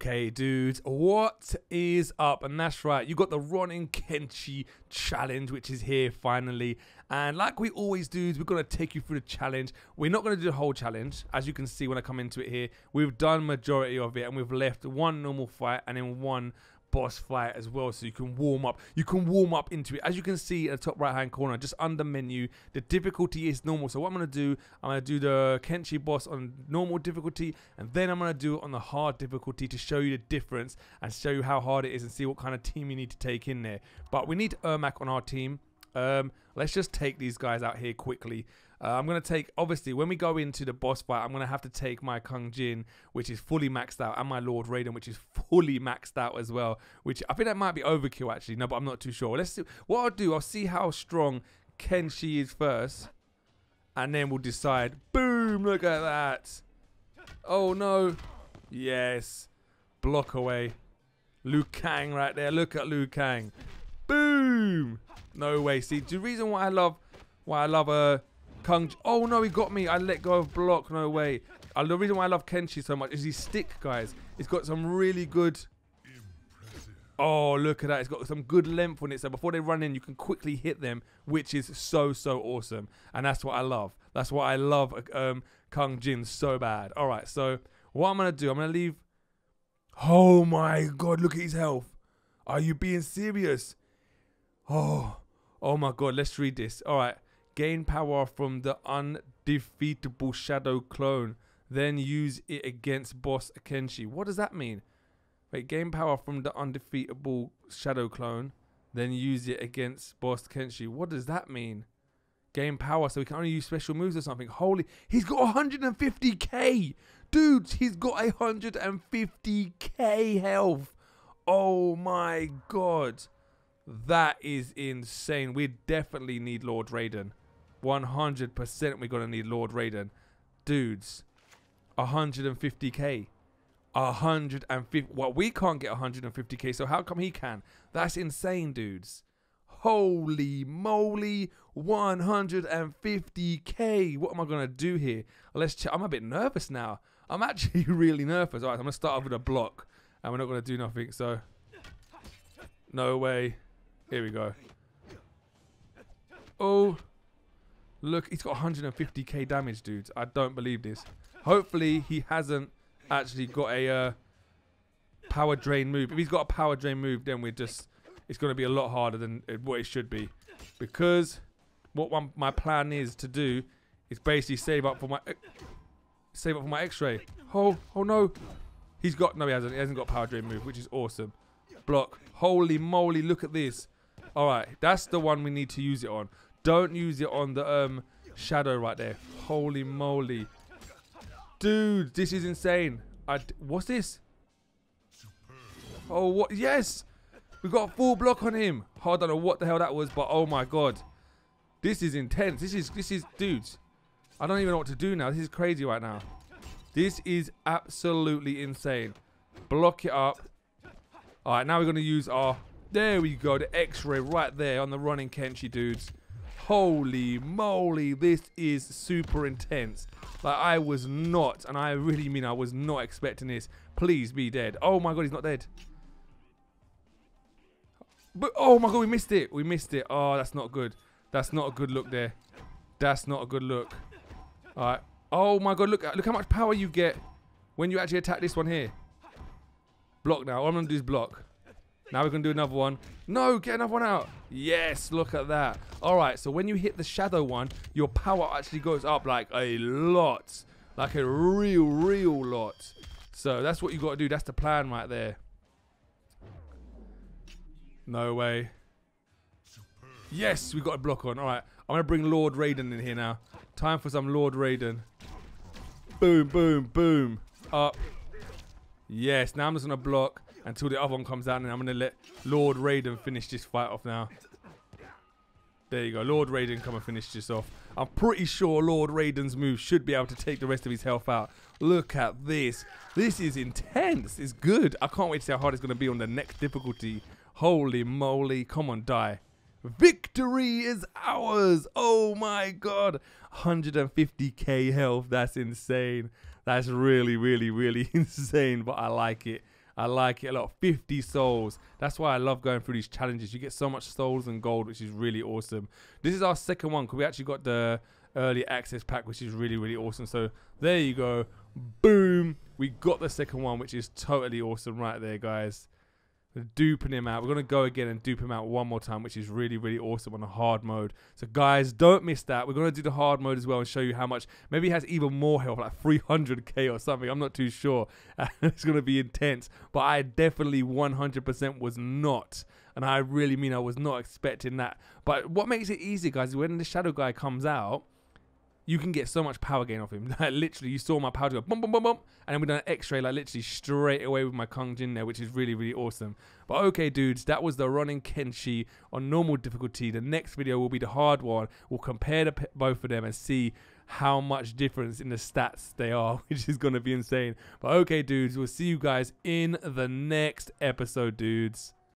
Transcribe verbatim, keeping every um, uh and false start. Okay, dudes, what is up? And that's right, you got the Ronin Kenshi challenge, which is here finally. And like we always do, we're going to take you through the challenge. We're not going to do the whole challenge, as you can see when I come into it here. We've done majority of it, and we've left one normal fight and then one boss fight as well, so you can warm up you can warm up into it. As you can see in the top right hand corner, just under menu, the difficulty is normal. So what I'm going to do, I'm going to do the Kenshi boss on normal difficulty, and then I'm going to do it on the hard difficulty to show you the difference and show you how hard it is and see what kind of team you need to take in there. But we need Ermac on our team. Um, let's just take these guys out here quickly. Uh, I'm going to take, obviously, when we go into the boss fight, I'm going to have to take my Kung Jin, which is fully maxed out, and my Lord Raiden, which is fully maxed out as well, which I think that might be overkill, actually. No, but I'm not too sure. Let's see. What I'll do, I'll see how strong Kenshi is first, and then we'll decide. Boom! Look at that. Oh, no. Yes. Block away. Liu Kang right there. Look at Liu Kang. Boom! No way. See, the reason why I love, why I love uh, Kung. Oh no, he got me. I let go of block. No way. Uh, the reason why I love Kenshi so much is his stick, guys. It's got some really good. Impressive. Oh, look at that. It's got some good length on it. So before they run in, you can quickly hit them, which is so so awesome. And that's what I love. That's why I love um, Kung Jin so bad. All right. So what I'm gonna do? I'm gonna leave. Oh my God! Look at his health. Are you being serious? Oh, oh my God, let's read this. All right. Gain power from the undefeatable shadow clone. Then use it against boss Kenshi. What does that mean? Wait, gain power from the undefeatable shadow clone. Then use it against boss Kenshi. What does that mean? Gain power, so he can only use special moves or something. Holy, he's got one hundred fifty K. Dudes, he's got one hundred fifty K health. Oh my God. That is insane. We definitely need Lord Raiden. one hundred percent we're going to need Lord Raiden. Dudes, one hundred fifty K. one hundred fifty. Well, we can't get one hundred fifty K, so how come he can? That's insane, dudes. Holy moly. one hundred fifty K. What am I going to do here? Let's check. I'm a bit nervous now. I'm actually really nervous. All right, I'm going to start off with a block, and we're not going to do nothing, so. No way. Here we go. Oh, look, he's got one hundred fifty K damage, dudes. I don't believe this. Hopefully, he hasn't actually got a uh, power drain move. If he's got a power drain move, then we're just... It's going to be a lot harder than what it should be. Because what one, my plan is to do is basically save up for my... Uh, save up for my X-ray. Oh, oh no. He's got... No, he hasn't. He hasn't got a power drain move, which is awesome. Block. Holy moly, look at this. All right, that's the one we need to use it on. Don't use it on the um shadow right there. Holy moly. Dude, this is insane. I, what's this? Oh, what? Yes! We got a full block on him. I don't know what the hell that was, but oh my God. This is intense. This is, this is, dudes. I don't even know what to do now. This is crazy right now. This is absolutely insane. Block it up. All right, now we're going to use our... There we go, the X-ray right there on the Ronin Kenshi, dudes. Holy moly, this is super intense. Like, I was not, and I really mean I was not expecting this. Please be dead. Oh, my God, he's not dead. But, oh, my God, we missed it. We missed it. Oh, that's not good. That's not a good look there. That's not a good look. All right. Oh, my God, look, look how much power you get when you actually attack this one here. Block now. All I'm going to do is block. Now we're going to do another one. No, get another one out. Yes, look at that. All right, so when you hit the shadow one, your power actually goes up like a lot. Like a real, real lot. So that's what you got to do. That's the plan right there. No way. Yes, we got a block on. All right, I'm going to bring Lord Raiden in here now. Time for some Lord Raiden. Boom, boom, boom. Up. Yes, now I'm just going to block until the other one comes out, and I'm going to let Lord Raiden finish this fight off now. There you go. Lord Raiden come and finish this off. I'm pretty sure Lord Raiden's move should be able to take the rest of his health out. Look at this. This is intense. It's good. I can't wait to see how hard it's going to be on the next difficulty. Holy moly. Come on, die. Victory is ours. Oh my God. one hundred fifty K health. That's insane. That's really, really, really insane, but I like it. I like it a lot. fifty souls. That's why I love going through these challenges. You get so much souls and gold, which is really awesome. This is our second one, because we actually got the early access pack, which is really, really awesome. So there you go. Boom. We got the second one, which is totally awesome right there, guys. Duping him out. We're going to go again and dupe him out one more time, which is really, really awesome on a hard mode. So guys, don't miss that. We're going to do the hard mode as well and show you how much. Maybe he has even more health, like three hundred K or something. I'm not too sure. It's going to be intense, but I definitely one hundred percent was not, and I really mean I was not expecting that. But what makes it easy, guys, is when the shadow guy comes out, you can get so much power gain off him. Like, literally, you saw my power go boom, boom, boom, boom. And then we done an X-ray, like, literally straight away with my Kung Jin there, which is really, really awesome. But okay, dudes, that was the Ronin Kenshi on normal difficulty. The next video will be the hard one. We'll compare the, both of them and see how much difference in the stats they are, which is going to be insane. But okay, dudes, we'll see you guys in the next episode, dudes.